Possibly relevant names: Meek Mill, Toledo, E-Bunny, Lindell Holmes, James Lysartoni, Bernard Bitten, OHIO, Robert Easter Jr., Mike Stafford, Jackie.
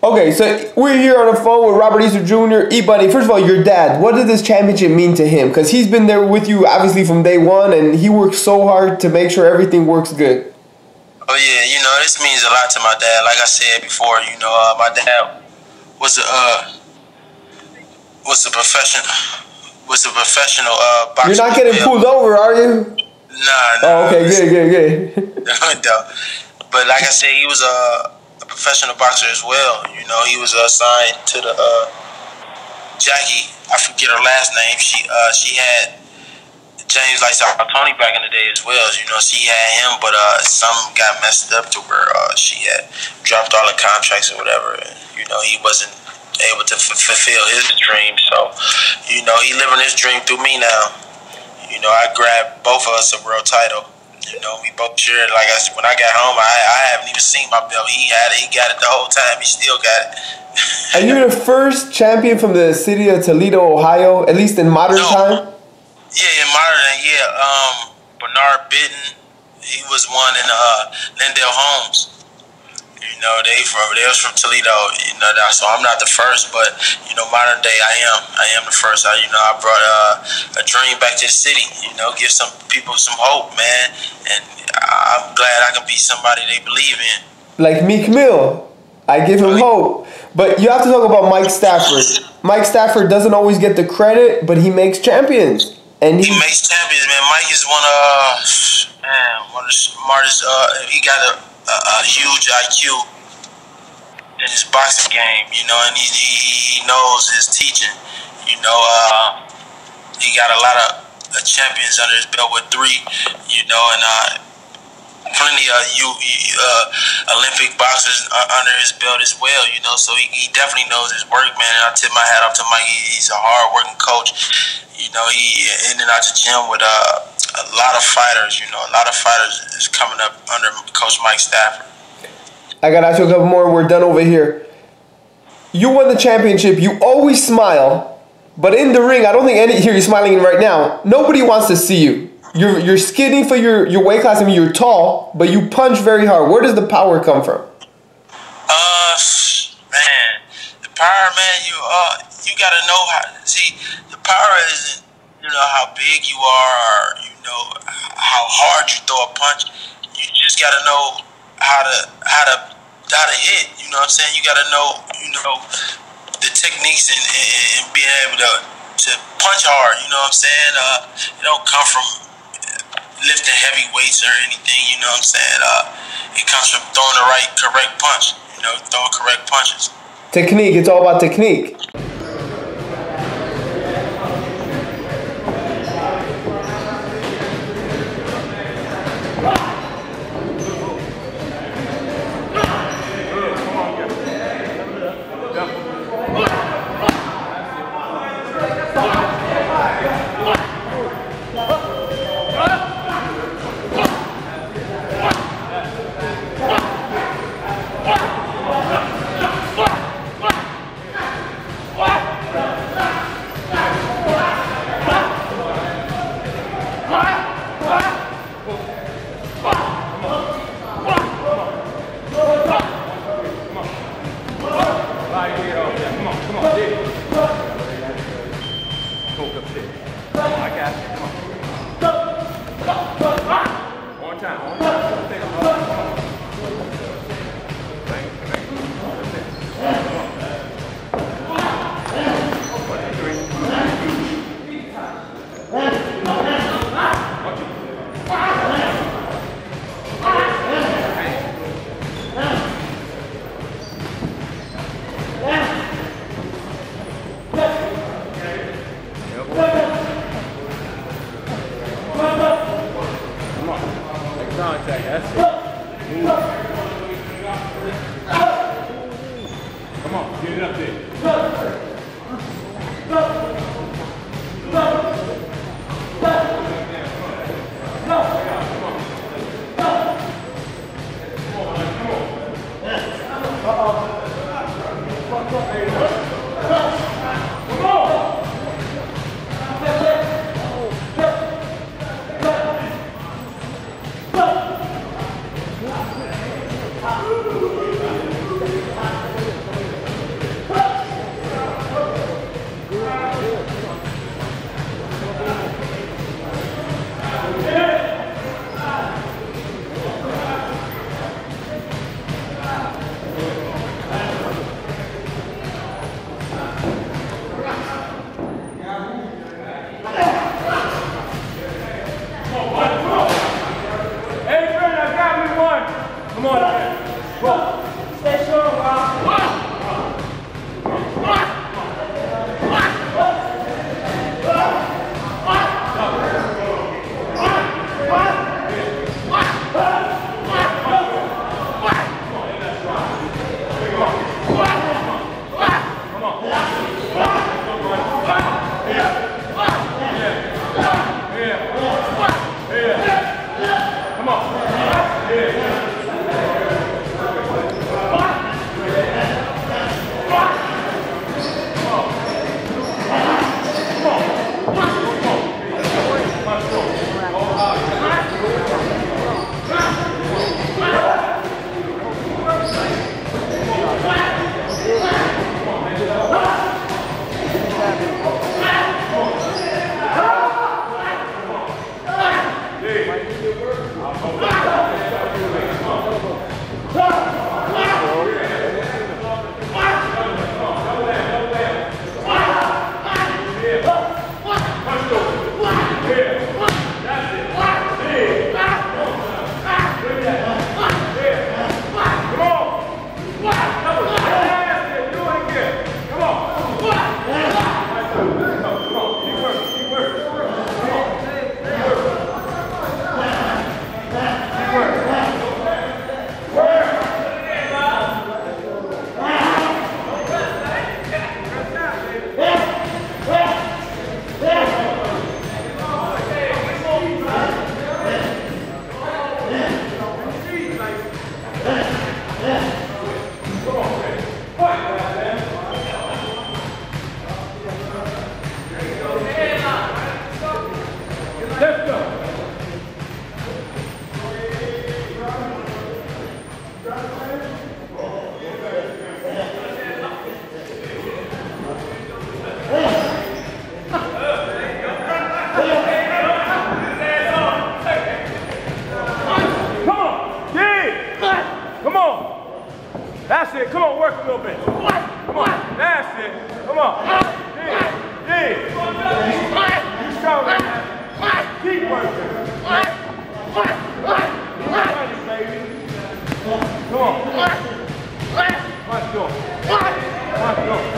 Okay, so we're here on the phone with Robert Easter Jr. E-Bunny, first of all, your dad, what did this championship mean to him? Because he's been there with you, obviously, from day one, and he works so hard to make sure everything works good. Oh, yeah, you know, this means a lot to my dad. Like I said before, you know, my dad was a professional boxer. You're not getting pulled over, are you? Nah. Oh, okay, good. But like I said, he was a professional boxer as well. You know, he was assigned to the Jackie. I forget her last name. She had James Lysartoni back in the day as well. You know, she had him, but some got messed up to where she had dropped all the contracts or whatever. And, you know, he wasn't able to fulfill his dream. So, you know, he living his dream through me now. You know, I grabbed both of us a world title. You know, we both shared. Like I said, when I got home, I haven't even seen my belt. He had it. He got it the whole time. He still got it. And you're the first champion from the city of Toledo, Ohio, at least in modern time? Yeah, in modern time, yeah. Bernard Bitten, he was one in Lindell Holmes. You know, they was from Toledo, you know, so I'm not the first, but, you know, modern day I am the first. I brought a dream back to the city, you know, give some people some hope, man, and I'm glad I can be somebody they believe in. Like Meek Mill, I give him hope, but you have to talk about Mike Stafford. Mike Stafford doesn't always get the credit, but he makes champions. And he makes champions, man. Mike is one of the smartest, he got a huge IQ in his boxing game, you know, and he knows his teaching. You know, he got a lot of champions under his belt with three, you know, and plenty of Olympic boxers under his belt as well, you know, so he definitely knows his work, man, and I tip my hat off to Mike. He's a hard-working coach. You know, he in and out the gym with a lot of fighters, you know, a lot of fighters is coming up under Coach Mike Stafford. I got to ask you a couple more. We're done over here. You won the championship. You always smile, but in the ring, I don't think any here you're smiling in right now. Nobody wants to see you. You're skidding for your weight class. I mean, you're tall, but you punch very hard. Where does the power come from? Man, the power, man. You gotta know how. See, the power isn't, you know, how big you are, or, you know, how hard you throw a punch. You just gotta know how to hit. You know what I'm saying? You gotta know, you know, the techniques and being able to punch hard. You know what I'm saying? It don't come from lifting heavy weights or anything. You know what I'm saying? It comes from throwing the correct punch. You know, throwing correct punches. Technique. It's all about technique. work a little bit. Come on, that's it. Come on. Yeah, yeah. You strong right now. Keep working. Come on. Come on. Come on.